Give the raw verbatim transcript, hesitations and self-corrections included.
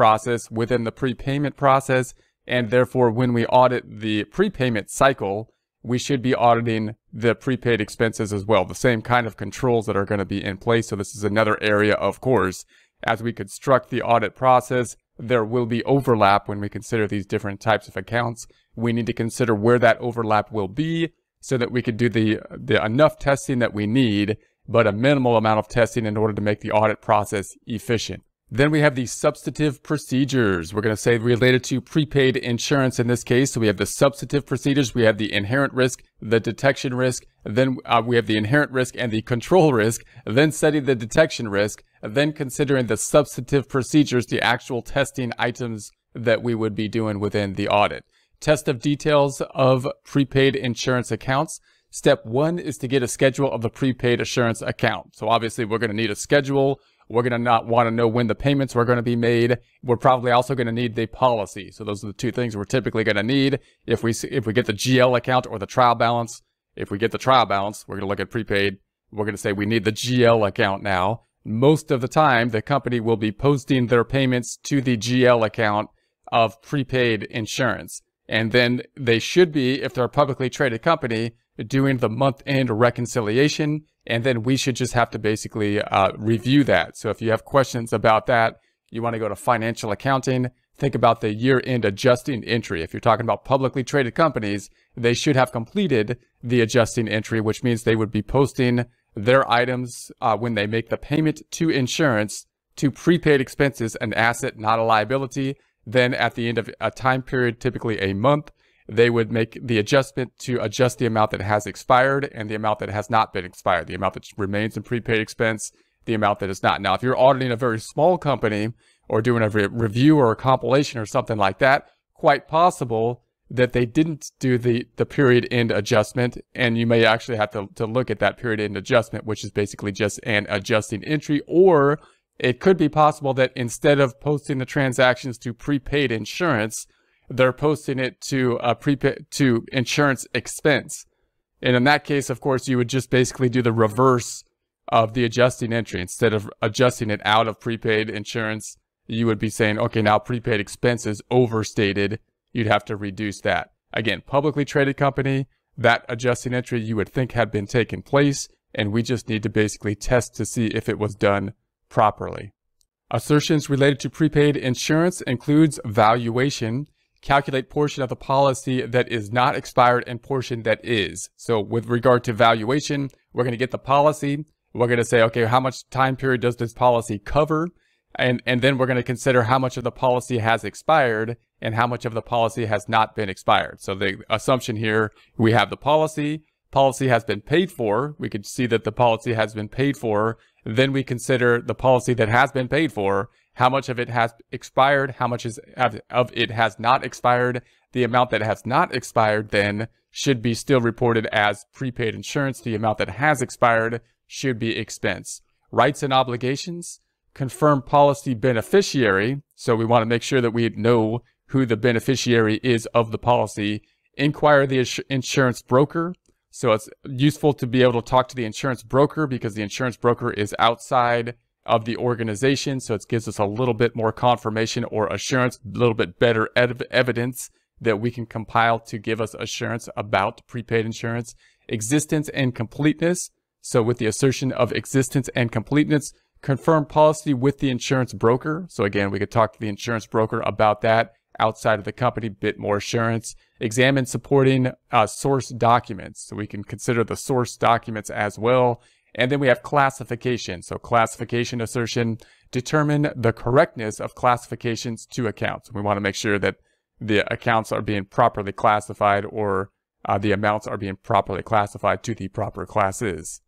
process within the prepayment process, and therefore when we audit the prepayment cycle, we should be auditing the prepaid expenses as well. The same kind of controls that are going to be in place. So this is another area, of course, as we construct the audit process, there will be overlap when we consider these different types of accounts. We need to consider where that overlap will be so that we could do the, the enough testing that we need, but a minimal amount of testing in order to make the audit process efficient. Then we have the substantive procedures. We're going to say related to prepaid insurance in this case. So we have the substantive procedures. We have the inherent risk, the detection risk. Then uh, we have the inherent risk and the control risk. Then setting the detection risk. Then considering the substantive procedures, the actual testing items that we would be doing within the audit. Test of details of prepaid insurance accounts. Step one is to get a schedule of the prepaid insurance account. So obviously we're going to need a schedule. We're going to not want to know when the payments are going to be made. We're probably also going to need the policy. So those are the two things we're typically going to need. If we if we get the G L account or the trial balance, if we get the trial balance, we're going to look at prepaid. We're going to say we need the G L account now. Most of the time, the company will be posting their payments to the G L account of prepaid insurance. And then they should be, if they're a publicly traded company, doing the month-end reconciliation, and then we should just have to basically uh, review that. So if you have questions about that, you want to go to financial accounting, think about the year-end adjusting entry. If you're talking about publicly traded companies, they should have completed the adjusting entry, which means they would be posting their items uh, when they make the payment to insurance to prepaid expenses, an asset, not a liability. Then at the end of a time period, typically a month, they would make the adjustment to adjust the amount that has expired and the amount that has not been expired, the amount that remains in prepaid expense, the amount that is not. Now, if you're auditing a very small company or doing a review or a compilation or something like that, quite possible that they didn't do the, the period end adjustment, and you may actually have to, to look at that period end adjustment, which is basically just an adjusting entry, or it could be possible that instead of posting the transactions to prepaid insurance, they're posting it to a prepaid to insurance expense. And in that case, of course, you would just basically do the reverse of the adjusting entry. Instead of adjusting it out of prepaid insurance, you would be saying, okay, now prepaid expense is overstated. You'd have to reduce that. Again, publicly traded company, that adjusting entry you would think had been taken place, and we just need to basically test to see if it was done properly. Assertions related to prepaid insurance includes valuation. Calculate portion of the policy that is not expired and portion that is. So with regard to valuation, we're going to get the policy. We're going to say, okay, how much time period does this policy cover? And, and then we're going to consider how much of the policy has expired and how much of the policy has not been expired. So the assumption here, we have the policy. Policy has been paid for. We could see that the policy has been paid for. Then we consider the policy that has been paid for. How much of it has expired, how much is, of it has not expired. The amount that has not expired then should be still reported as prepaid insurance. The amount that has expired should be expense. Rights and obligations, confirm policy beneficiary. So we want to make sure that we know who the beneficiary is of the policy. Inquire the insurance broker. So it's useful to be able to talk to the insurance broker because the insurance broker is outside of the organization, so it gives us a little bit more confirmation or assurance, a little bit better ev evidence that we can compile to give us assurance about prepaid insurance. Existence and completeness. So with the assertion of existence and completeness, confirm policy with the insurance broker. So again, we could talk to the insurance broker about that outside of the company, bit more assurance. Examine supporting uh, source documents. So we can consider the source documents as well. And then we have classification. So classification assertion, determine the correctness of classifications to accounts. We want to make sure that the accounts are being properly classified or uh, the amounts are being properly classified to the proper classes.